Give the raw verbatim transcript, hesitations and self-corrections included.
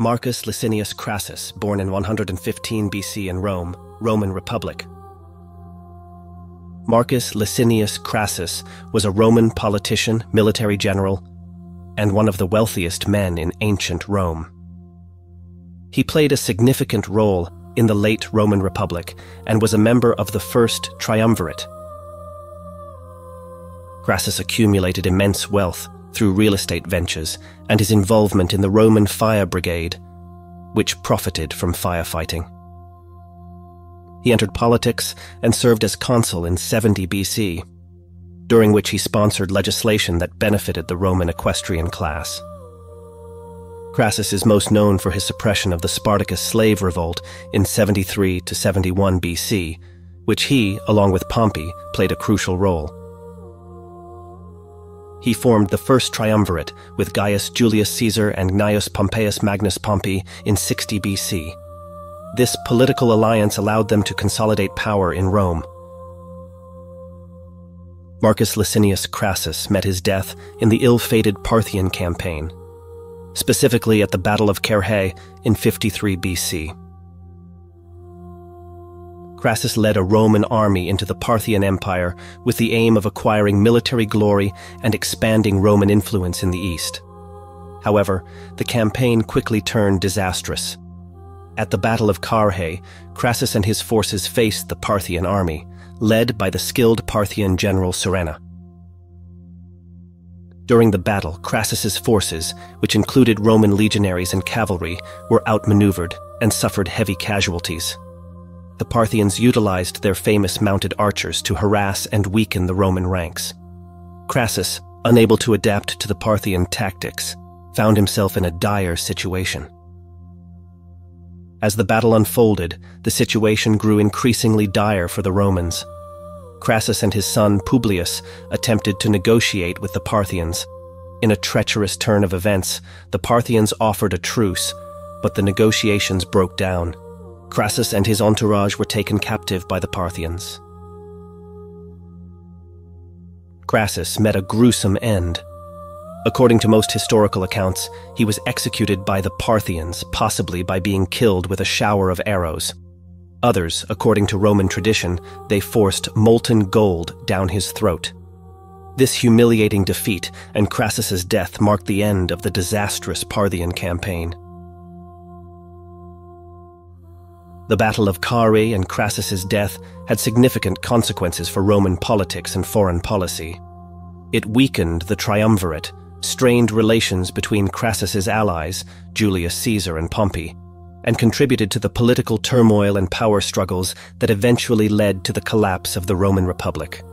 Marcus Licinius Crassus, born in one hundred fifteen B C in Rome, Roman Republic. Marcus Licinius Crassus was a Roman politician, military general, and one of the wealthiest men in ancient Rome. He played a significant role in the late Roman Republic and was a member of the First Triumvirate. Crassus accumulated immense wealth through real estate ventures and his involvement in the Roman Fire Brigade, which profited from firefighting. He entered politics and served as consul in seventy B C, during which he sponsored legislation that benefited the Roman equestrian class. Crassus is most known for his suppression of the Spartacus slave revolt in seventy-three to seventy-one B C, which he, along with Pompey, played a crucial role. He formed the First Triumvirate with Gaius Julius Caesar and Gnaeus Pompeius Magnus Pompey in sixty B C. This political alliance allowed them to consolidate power in Rome. Marcus Licinius Crassus met his death in the ill-fated Parthian campaign, specifically at the Battle of Carrhae in fifty-three B C. Crassus led a Roman army into the Parthian Empire with the aim of acquiring military glory and expanding Roman influence in the east. However, the campaign quickly turned disastrous. At the Battle of Carrhae, Crassus and his forces faced the Parthian army, led by the skilled Parthian general Surena. During the battle, Crassus's forces, which included Roman legionaries and cavalry, were outmaneuvered and suffered heavy casualties. The Parthians utilized their famous mounted archers to harass and weaken the Roman ranks. Crassus, unable to adapt to the Parthian tactics, found himself in a dire situation. As the battle unfolded, the situation grew increasingly dire for the Romans. Crassus and his son Publius attempted to negotiate with the Parthians. In a treacherous turn of events, the Parthians offered a truce, but the negotiations broke down. Crassus and his entourage were taken captive by the Parthians. Crassus met a gruesome end. According to most historical accounts, he was executed by the Parthians, possibly by being killed with a shower of arrows. Others, according to Roman tradition, they forced molten gold down his throat. This humiliating defeat and Crassus's death marked the end of the disastrous Parthian campaign. The Battle of Carrhae and Crassus's death had significant consequences for Roman politics and foreign policy. It weakened the Triumvirate, strained relations between Crassus's allies, Julius Caesar and Pompey, and contributed to the political turmoil and power struggles that eventually led to the collapse of the Roman Republic.